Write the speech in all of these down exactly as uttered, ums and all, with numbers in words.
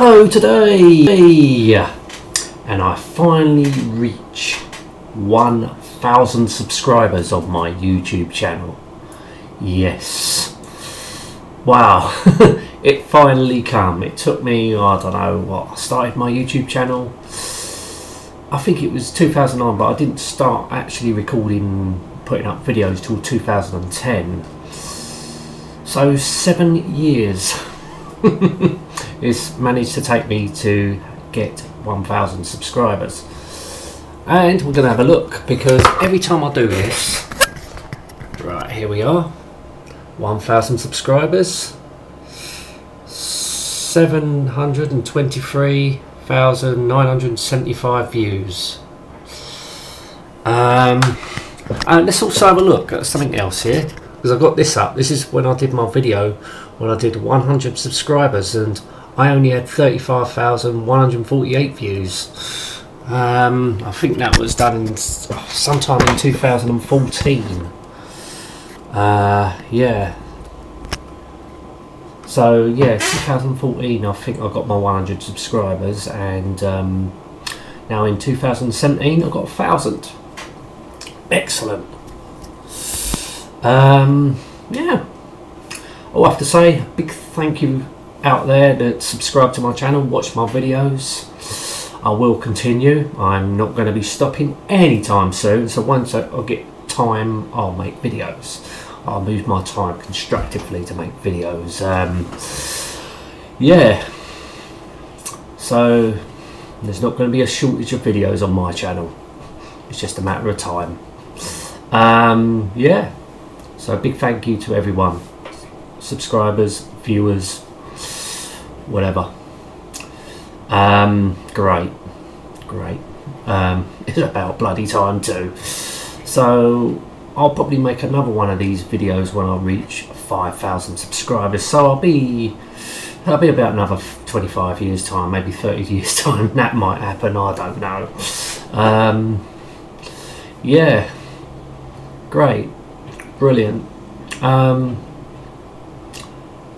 Hello today! And I finally reach one thousand subscribers on my YouTube channel. Yes. Wow. It finally come. It took me, I don't know what, I started my YouTube channel, I think it was two thousand nine, but I didn't start actually recording, putting up videos till two thousand ten. So seven years. It's managed to take me to get one thousand subscribers, and we're gonna have a look, because every time I do this, right, here we are, one thousand subscribers, seven hundred twenty-three thousand nine hundred seventy-five views. Um, and let's also have a look at something else here, because I've got this up. This is when I did my video when I did one hundred subscribers, and I only had thirty-five thousand one hundred forty-eight views. Um, I think that was done in, sometime in two thousand fourteen. Uh, yeah. So yeah, two thousand fourteen. I think I got my one hundred subscribers, and um, now in two thousand seventeen, I got a thousand. Excellent. Um, yeah. Oh, I have to say, big thank you out there that subscribe to my channel, watch my videos. I will continue. I'm not going to be stopping anytime soon, so once I get time, I'll make videos. I'll move my time constructively to make videos. Um, yeah, so there's not going to be a shortage of videos on my channel. It's just a matter of time. Um, yeah, so big thank you to everyone. Subscribers, viewers, whatever. Um, great, great. Um, it's about bloody time too. So I'll probably make another one of these videos when I reach five thousand subscribers. So I'll be, I'll be about another twenty-five years time, maybe thirty years time. That might happen. I don't know. Um, yeah, great, brilliant. Um,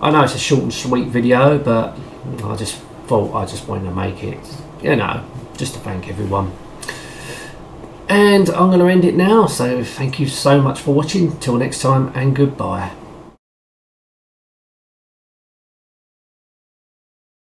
I know it's a short and sweet video, but I just thought I just wanted to make it, you know, just to thank everyone. And I'm going to end it now, so thank you so much for watching. Till next time, and goodbye.